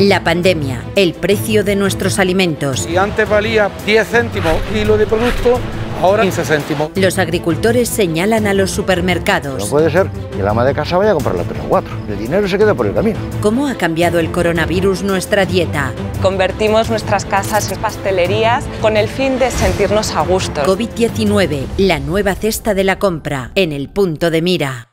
La pandemia, el precio de nuestros alimentos. Si antes valía 10 céntimos kilo de producto, ahora 15 céntimos. Los agricultores señalan a los supermercados. No puede ser que la ama de casa vaya a comprar la 3 o 4. El dinero se queda por el camino. ¿Cómo ha cambiado el coronavirus nuestra dieta? Convertimos nuestras casas en pastelerías con el fin de sentirnos a gusto. COVID-19, la nueva cesta de la compra en El Punto de Mira.